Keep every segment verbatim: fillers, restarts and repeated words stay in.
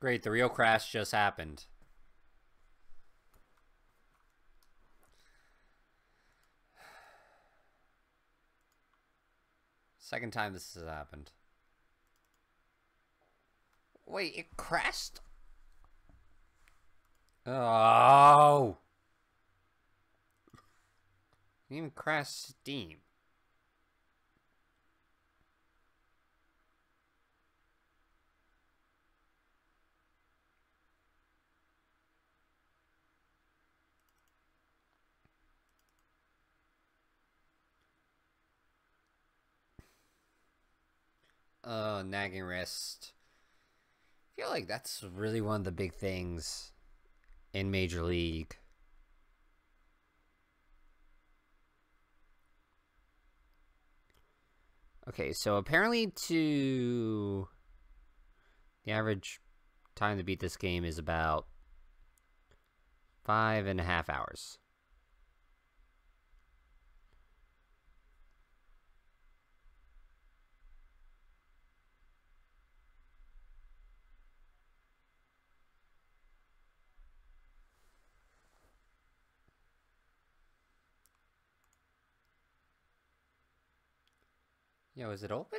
Great, the real crash just happened. Second time this has happened. Wait, it crashed? Oh! It even crashed Steam. Oh, nagging wrist. I feel like that's really one of the big things in Major League. Okay, so apparently to... the average time to beat this game is about five and a half hours. Yo, is it opening?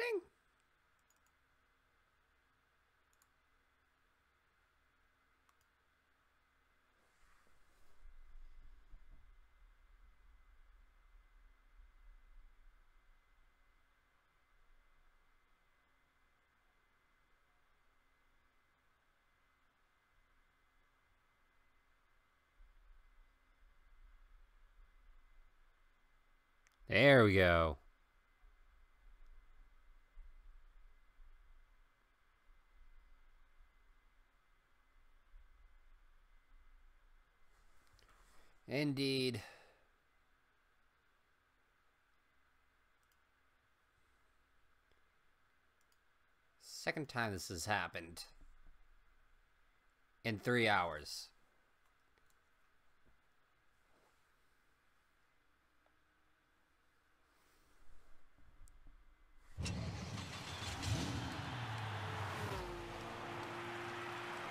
There we go. Indeed. Second time this has happened. In three hours.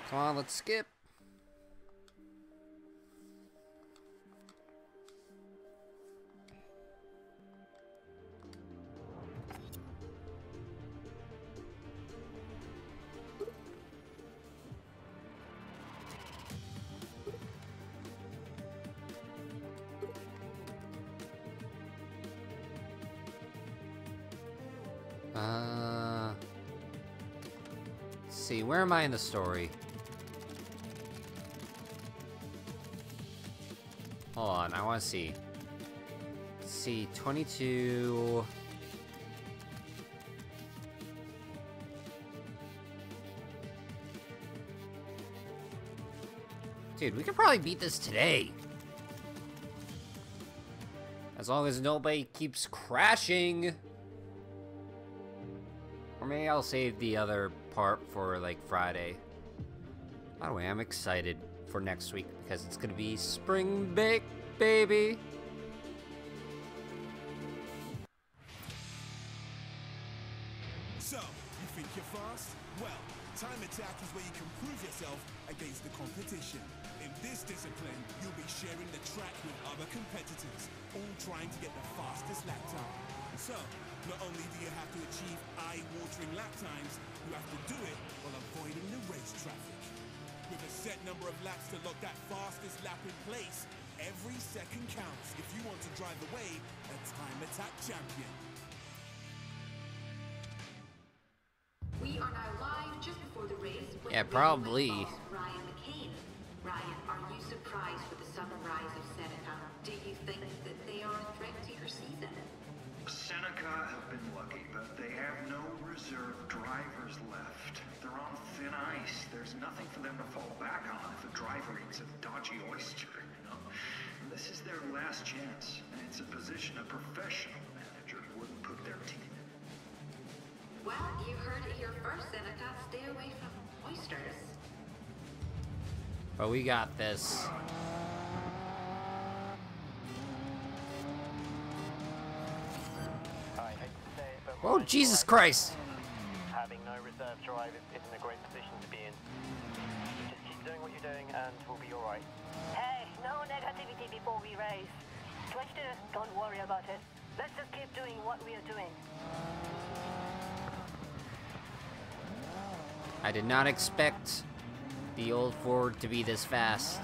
Come on, let's skip. Uh, let's see, where am I in the story? Hold on, I want to see. Let's see, twenty-two. Dude, we could probably beat this today. As long as nobody keeps crashing. Or maybe I'll save the other part for, like, Friday. By the way, I'm excited for next week because it's gonna be spring break, baby! So, you think you're fast? Well, time attack is where you can prove yourself against the competition. In this discipline, you'll be sharing the track with other competitors, all trying to get the fastest lap time. So, not only do you have to achieve eye-watering lap times, you have to do it while avoiding the race traffic. With a set number of laps to lock that fastest lap in place, Every second counts if you want to drive away a time attack champion. We are now live just before the race. Yeah, probably. Ryan McKane. Ryan, are you surprised with the sudden rise of Seneca? Do you think that they are a threat to your season? Seneca have been lucky, but they have no reserve drivers left. They're on thin ice. There's nothing for them to fall back on if a driver eats a dodgy oyster, you know? This is their last chance, and it's a position a professional manager wouldn't put their team in. Well, you heard it here first, Seneca. Stay away from oysters. But we got this. Oh, Jesus Christ! Having no reserve drivers isn't a great position to be in. Just keep doing what you're doing and we'll be alright. Hey, no negativity before we race. Twister, don't worry about it. Let's just keep doing what we are doing. I did not expect the old Ford to be this fast.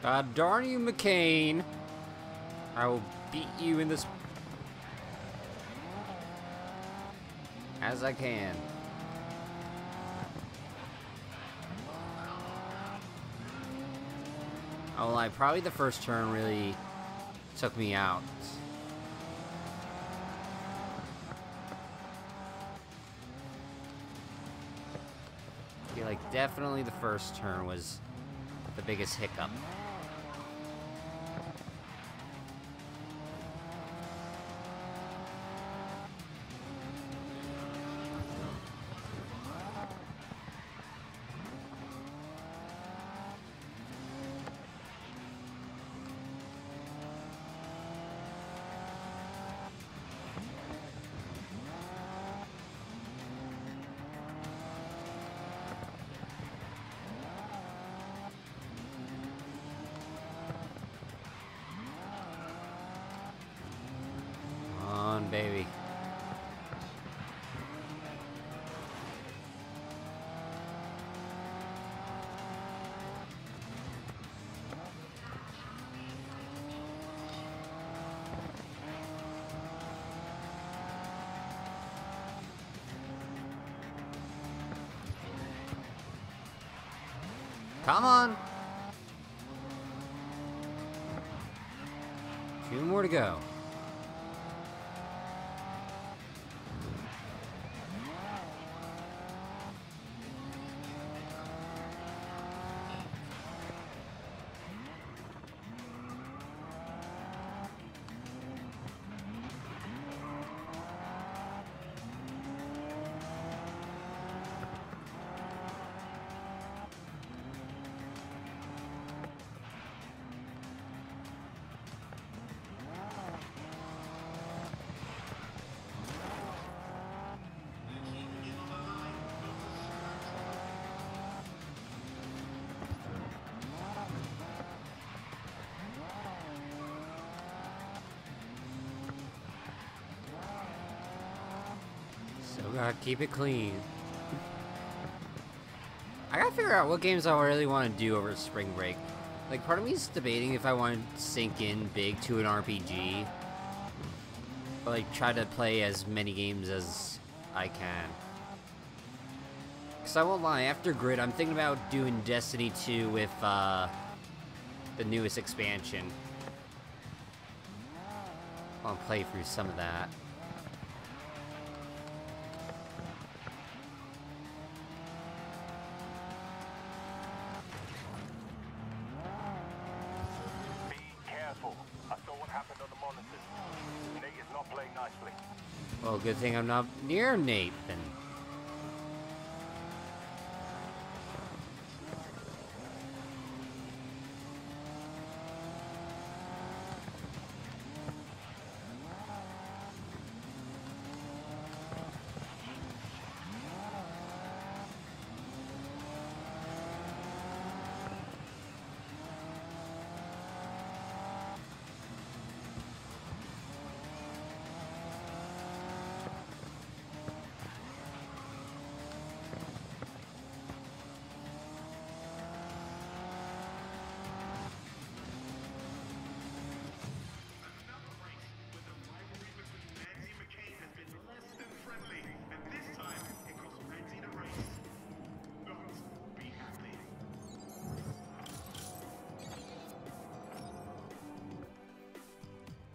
God darn you, McKane. I will beat you in this as I can. I won't lie, probably the first turn really took me out. I feel like definitely the first turn was the biggest hiccup. Baby. Come on. Two more to go. Gotta keep it clean. I gotta figure out what games I really want to do over spring break. Like, part of me is debating if I want to sink in big to an R P G, but like try to play as many games as I can. Cause I won't lie, after GRID, I'm thinking about doing Destiny two with uh, the newest expansion. I'll play through some of that. Good thing I'm not near Nathan.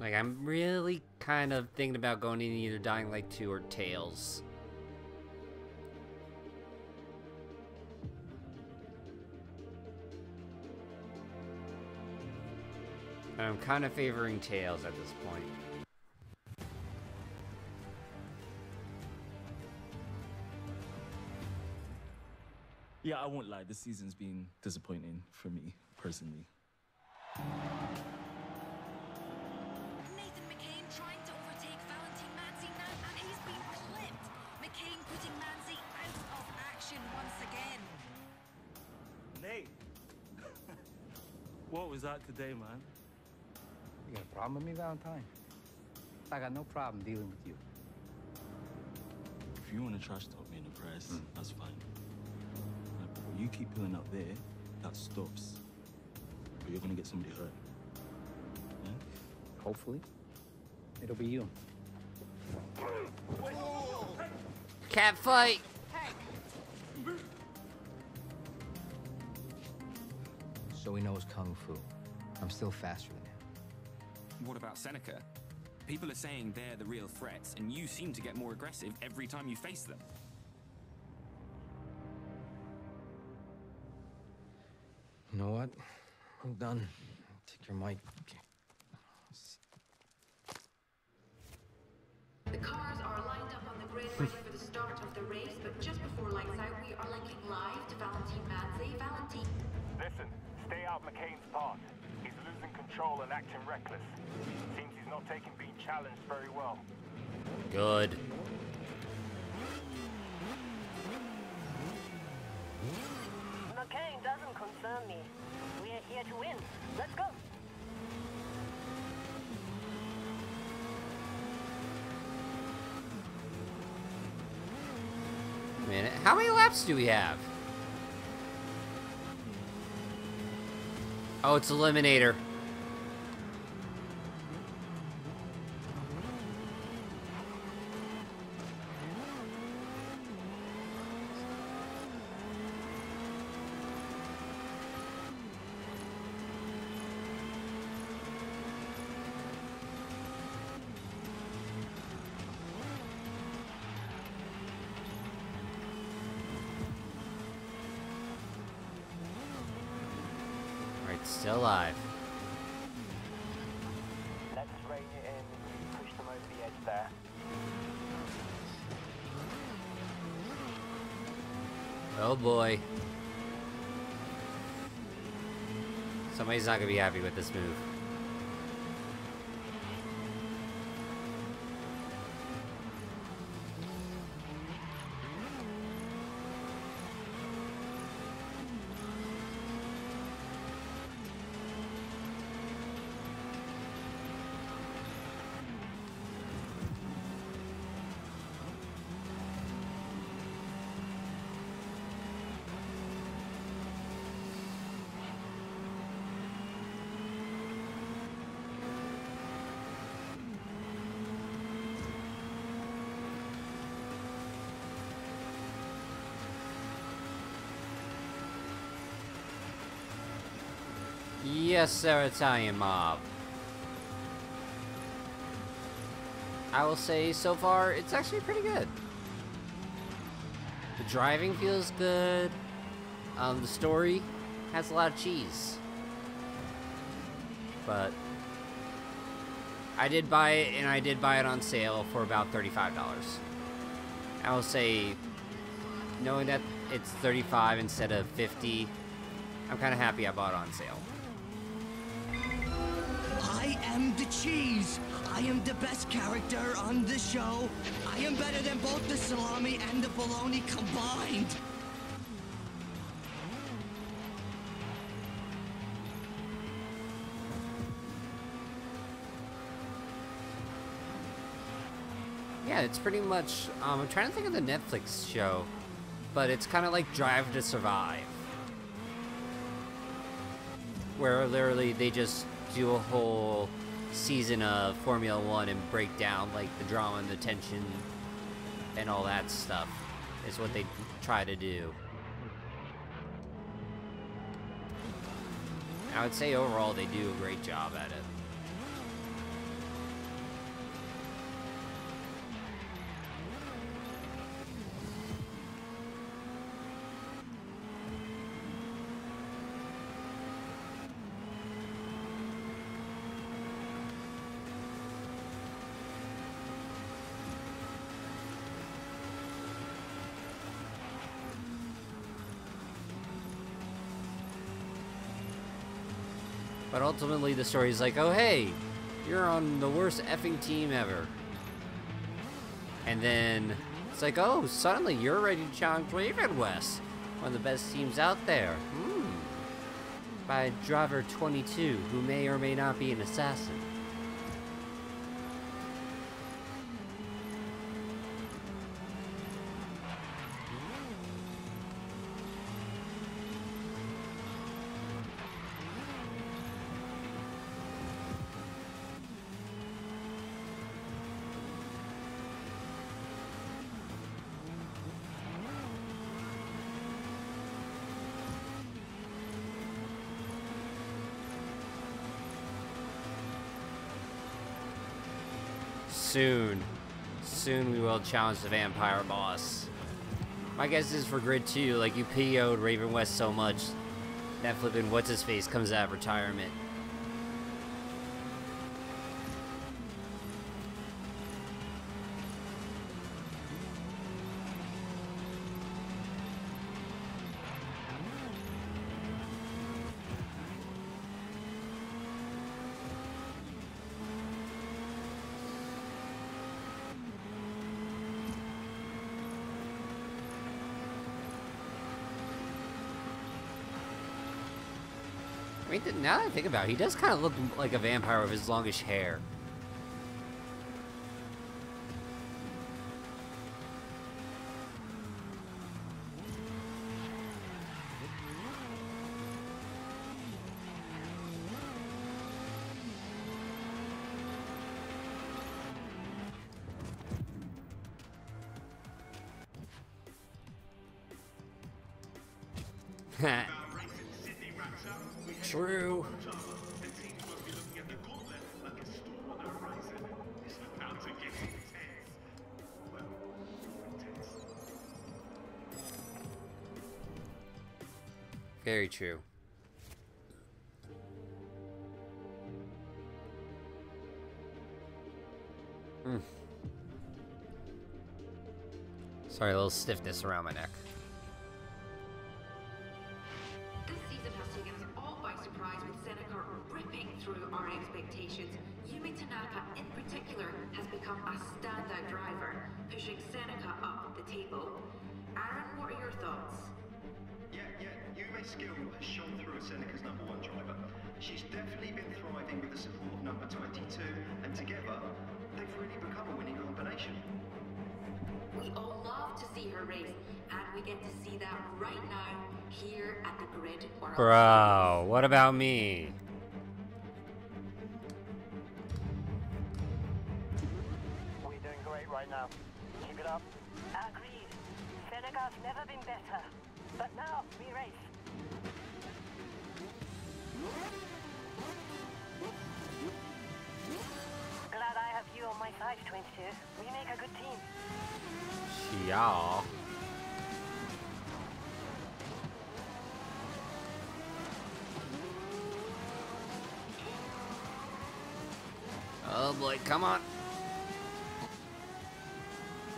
Like, I'm really kind of thinking about going in either Dying Light two or Tails. I'm kind of favoring Tails at this point. Yeah, I won't lie. This season's been disappointing for me, personally. Nathan McKane trying to overtake Valentin Manzi now, and he's been clipped. McKane putting Manzi out of action once again. Nate! What was that today, man? You got a problem with me, Valentine? I got no problem dealing with you. If you want to trash talk me in the press, mm. that's fine. You keep pulling up there, that stops. But you're gonna get somebody hurt. Yeah? Hopefully. It'll be you. Cat fight! Hey. So he knows Kung Fu. I'm still faster than him. What about Seneca? People are saying they're the real threats, and you seem to get more aggressive every time you face them. You know what? I'm done. Take your mic. The cars are lined up on the grid ready for the start of the race, but just before lights out, we are linking live to Valentin Manzi. Valentin. Listen, stay out McKane's path. He's losing control and acting reckless. Seems he's not taking being challenged very well. Good. McKane doesn't concern me. We're here to win. Let's go. Man, how many laps do we have? Oh, it's Eliminator. Still alive. Let's rein it in. Push them over the edge there. Oh boy. Somebody's not gonna be happy with this move. Yes, sir, Italian mob. I will say, so far, it's actually pretty good. The driving feels good. Um, the story has a lot of cheese. But I did buy it, and I did buy it on sale for about thirty-five dollars. I will say, knowing that it's thirty-five dollars instead of fifty dollars, I'm kind of happy I bought it on sale. I am the cheese. I am the best character on the show. I am better than both the salami and the bologna combined. Yeah, it's pretty much, um, I'm trying to think of the Netflix show, but it's kind of like Drive to Survive, where literally they just do a whole season of Formula one and break down like the drama and the tension and all that stuff is what they try to do. I would say overall they do a great job at it. But ultimately the story's like, oh hey, you're on the worst effing team ever. And then it's like, oh, suddenly you're ready to challenge Raven West, one of the best teams out there. Hmm. By Driver twenty-two, who may or may not be an assassin. Soon, soon we will challenge the vampire boss. My guess is for Grid two, like you P O'd Raven West so much, that flippin' what's-his-face comes out of retirement. I mean, now that I think about it, he does kind of look like a vampire with his longish hair. True. Very true. Mm. Sorry, a little stiffness around my neck. Yumi Tanaka, in particular, has become a standout driver, pushing Seneca up the table. Aaron, what are your thoughts? Yeah, yeah, Yume's skill has shone through as Seneca's number one driver. She's definitely been thriving with the support of number twenty-two, and together, they've really become a winning combination. We all love to see her race, and we get to see that right now, here at the Grid World. Bro, what about me? Now. Keep it up. Agreed. Seneca's never been better. But now, we race. Glad I have you on my side, twenty-two. We make a good team. Yeah. Oh boy, come on.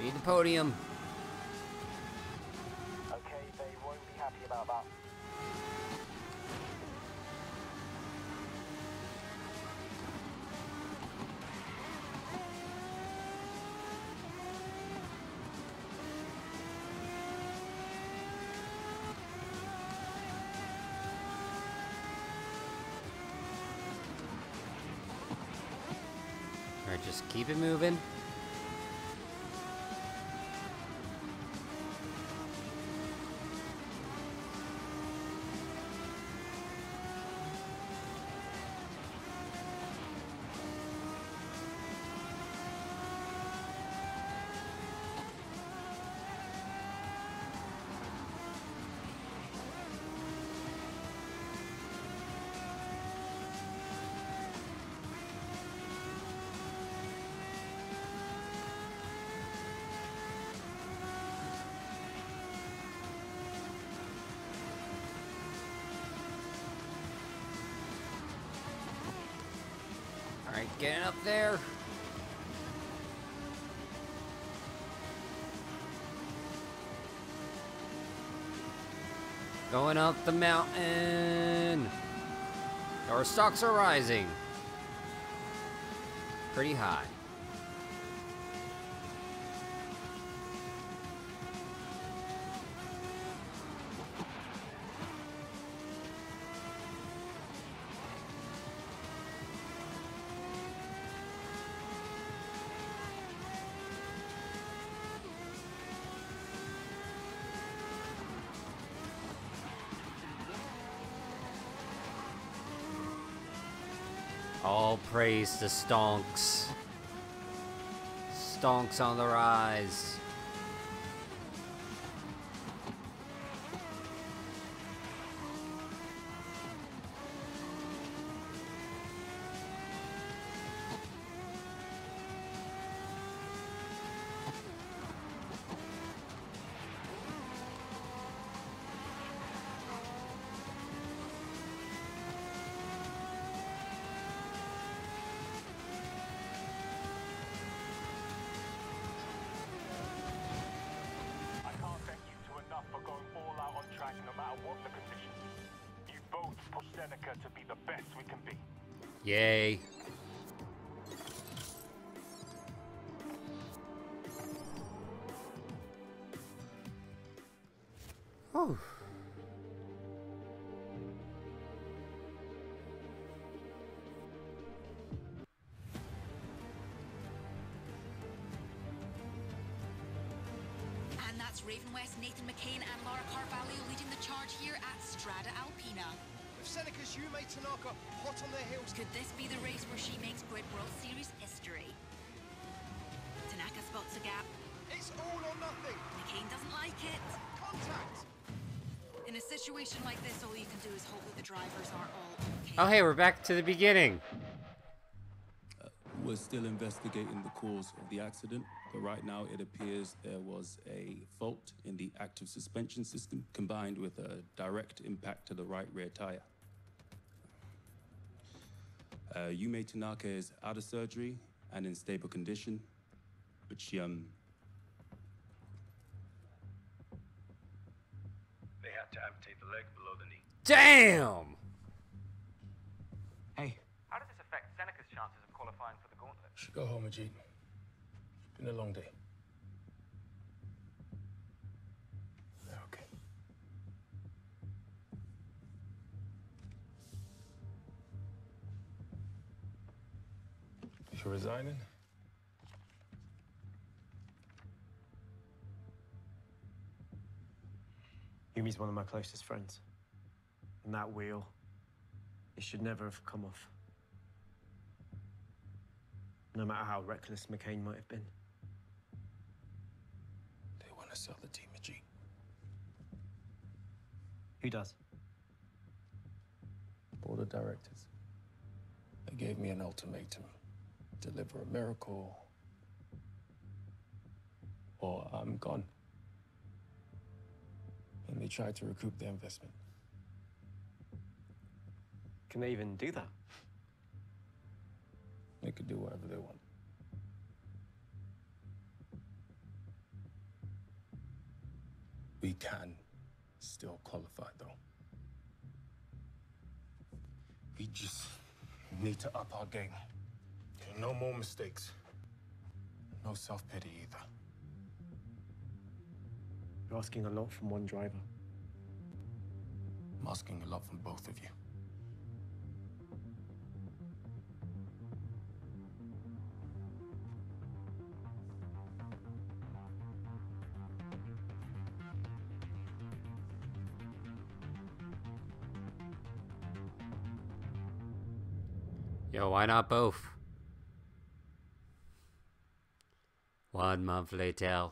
Need the podium. Okay, they won't be happy about that. All right, just keep it moving. Alright, getting up there. Going up the mountain. Our stocks are rising. Pretty high. All praise to Stonks. Stonks on the rise. Yay. Whew. And that's Raven West, Nathan McKane, and Laura Carvalho leading the charge here at Strada Alpina. Seneca's Yume Tanaka hot on their heels. Could this be the race where she makes Grid World Series history? Tanaka spots a gap. It's all or nothing. McKane doesn't like it. Contact. In a situation like this, all you can do is hope that the drivers are all okay. Oh, hey, we're back to the beginning. Uh, we're still investigating the cause of the accident, but right now it appears there was a fault in the active suspension system combined with a direct impact to the right rear tire. Uh, Yume Tanaka is out of surgery and in stable condition, but she, um... they had to amputate the leg below the knee. Damn! Hey. How does this affect Seneca's chances of qualifying for the gauntlet? Should go home, Ajit. It's been a long day. You're resigning? Yumi's one of my closest friends. And that wheel, it should never have come off. No matter how reckless McKane might have been. They want to sell the team, Ajit. Who does? Board of directors. They gave me an ultimatum. Deliver a miracle, or I'm gone. And they tried to recoup their investment. Can they even do that? They could do whatever they want. We can still qualify, though. We just need to up our game. No more mistakes. No self-pity either. You're asking a lot from one driver. I'm asking a lot from both of you. Yo, why not both? One month later.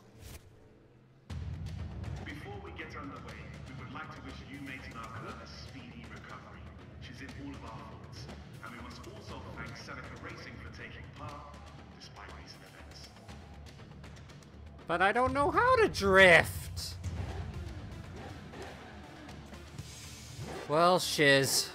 Before we get underway, we would like to wish Yume Tanaka a speedy recovery. She's in all of our thoughts, and we must also thank Seneca Racing for taking part, despite recent events. But I don't know how to drift! Well, shiz.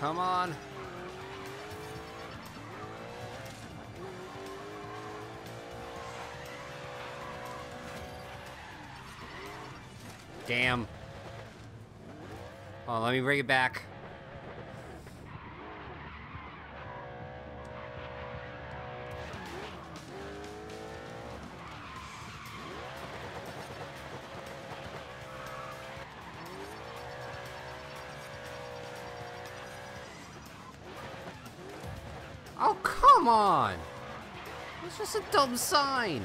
Come on. Damn. Oh, let me bring it back. Oh, come on! It's just a dumb sign.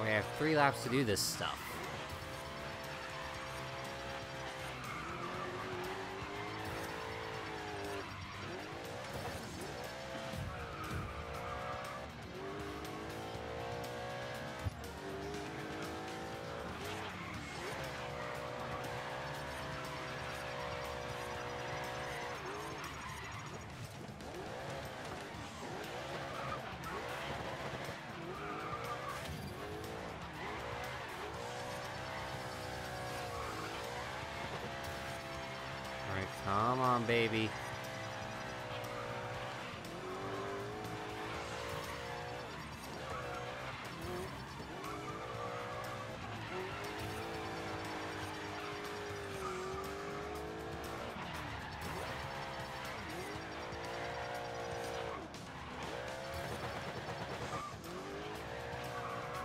I have three laps to do this stuff. Come on, baby.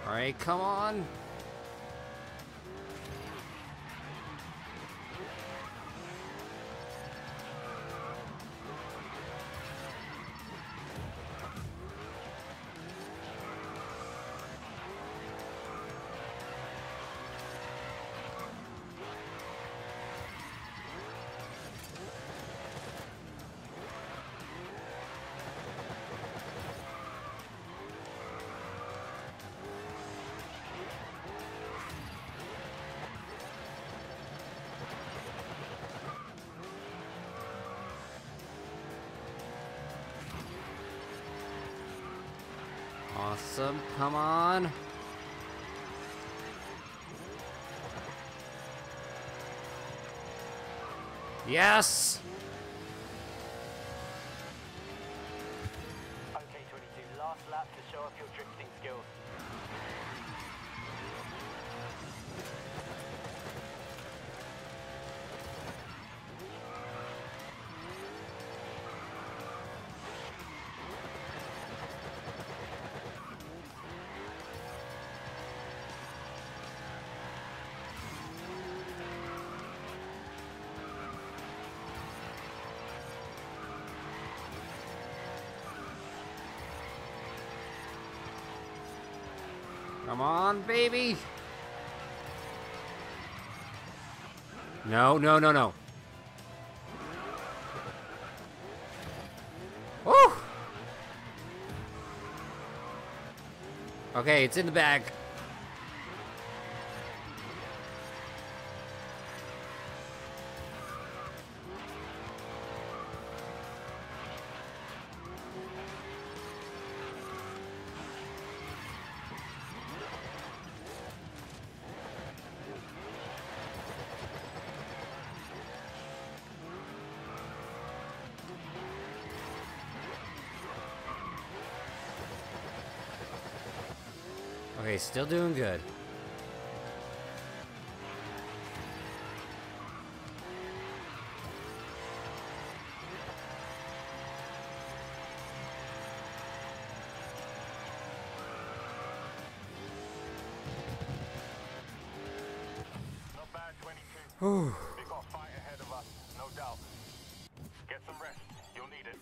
All right, come on. Awesome, come on. Yes! Okay, twenty-two, last lap to show off your drifting skills. Come on, baby! No, no, no, no. Woo! Okay, it's in the bag. Okay, still doing good. Not bad, twenty-two. Ooh. We've got a fight ahead of us, no doubt. Get some rest, you'll need it.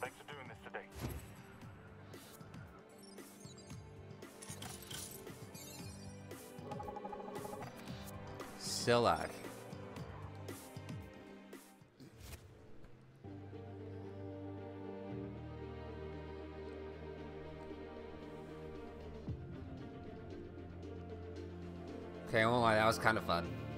Thanks for doing this today. Still alive. Okay, I won't lie, that was kind of fun.